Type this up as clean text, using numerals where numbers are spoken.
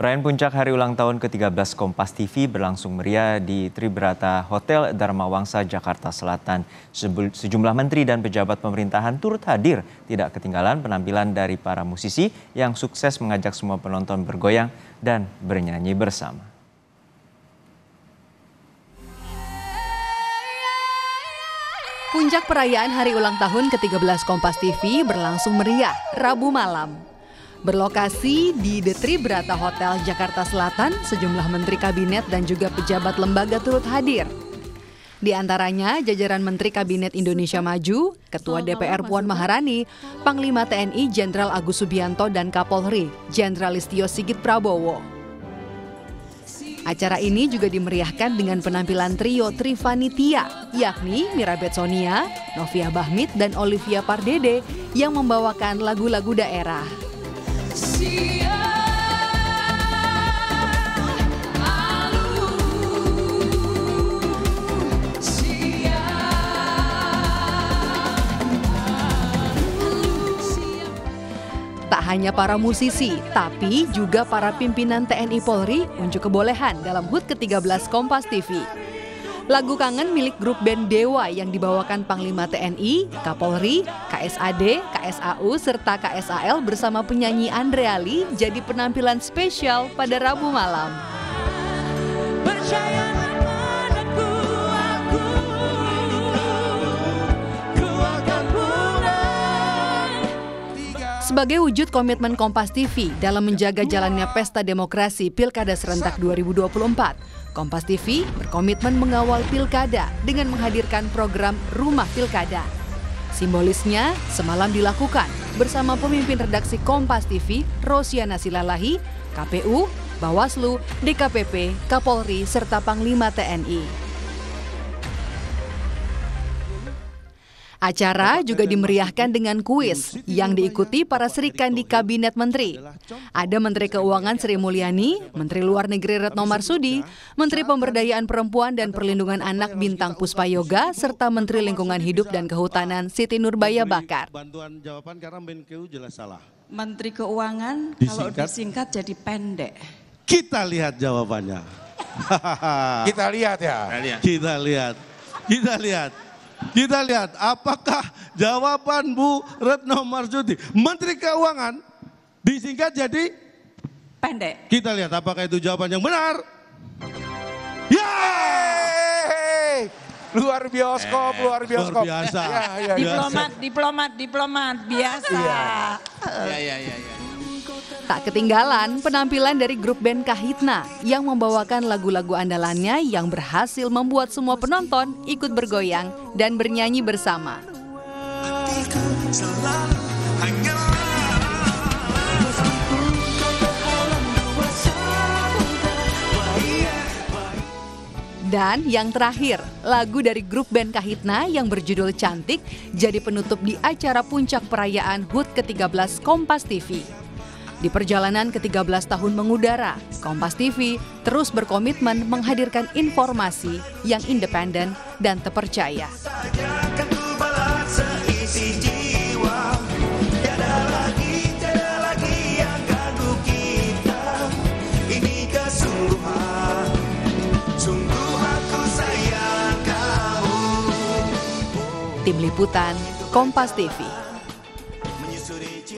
Perayaan puncak hari ulang tahun ke-13 Kompas TV berlangsung meriah di Tribrata Hotel Dharmawangsa, Jakarta Selatan. Sejumlah menteri dan pejabat pemerintahan turut hadir. Tidak ketinggalan penampilan dari para musisi yang sukses mengajak semua penonton bergoyang dan bernyanyi bersama. Puncak perayaan hari ulang tahun ke-13 Kompas TV berlangsung meriah Rabu malam. Berlokasi di The Tribrata Hotel Jakarta Selatan, sejumlah menteri kabinet dan juga pejabat lembaga turut hadir. Di antaranya jajaran Menteri Kabinet Indonesia Maju, Ketua DPR Puan Maharani, Panglima TNI Jenderal Agus Subiyanto dan Kapolri Jenderal Listyo Sigit Prabowo. Acara ini juga dimeriahkan dengan penampilan trio Trifania, yakni Mirabet Sonia, Novia Bahmit dan Olivia Pardede yang membawakan lagu-lagu daerah. Tak hanya para musisi, tapi juga para pimpinan TNI Polri unjuk kebolehan dalam HUT ke-13 Kompas TV. Lagu kangen milik grup band Dewa yang dibawakan Panglima TNI, Kapolri, KSAD, KSAU, serta KSAL bersama penyanyi Andrea Lee jadi penampilan spesial pada Rabu malam. Sebagai wujud komitmen Kompas TV dalam menjaga jalannya pesta demokrasi Pilkada Serentak 2024, Kompas TV berkomitmen mengawal pilkada dengan menghadirkan program Rumah Pilkada. Simbolisnya semalam dilakukan bersama pemimpin redaksi Kompas TV, Rosiana Silalahi, KPU, Bawaslu, DKPP, Kapolri, serta Panglima TNI. Acara juga dimeriahkan dengan kuis yang diikuti para serikandi Kabinet Menteri. Ada Menteri Keuangan Sri Mulyani, Menteri Luar Negeri Retno Marsudi, Menteri Pemberdayaan Perempuan dan Perlindungan Anak Bintang Puspayoga, serta Menteri Lingkungan Hidup dan Kehutanan Siti Nurbaya Bakar. Menteri Keuangan kalau disingkat jadi pendek. Kita lihat jawabannya. Kita lihat ya. Kita lihat. Kita lihat. Kita lihat apakah jawaban Bu Retno Marsudi. Menteri Keuangan disingkat jadi pendek. Kita lihat apakah itu jawaban yang benar. Ya! Luar bioskop, luar bioskop. Luar biasa. Ya, ya, diplomat, biasa. diplomat biasa. Ya, ya, ya, ya. Tak ketinggalan penampilan dari grup band Kahitna yang membawakan lagu-lagu andalannya yang berhasil membuat semua penonton ikut bergoyang dan bernyanyi bersama. Dan yang terakhir, lagu dari grup band Kahitna yang berjudul Cantik jadi penutup di acara puncak perayaan HUT ke-13 Kompas TV. Di perjalanan ke-13 tahun mengudara, Kompas TV terus berkomitmen menghadirkan informasi yang independen dan terpercaya. Tim Liputan Kompas TV.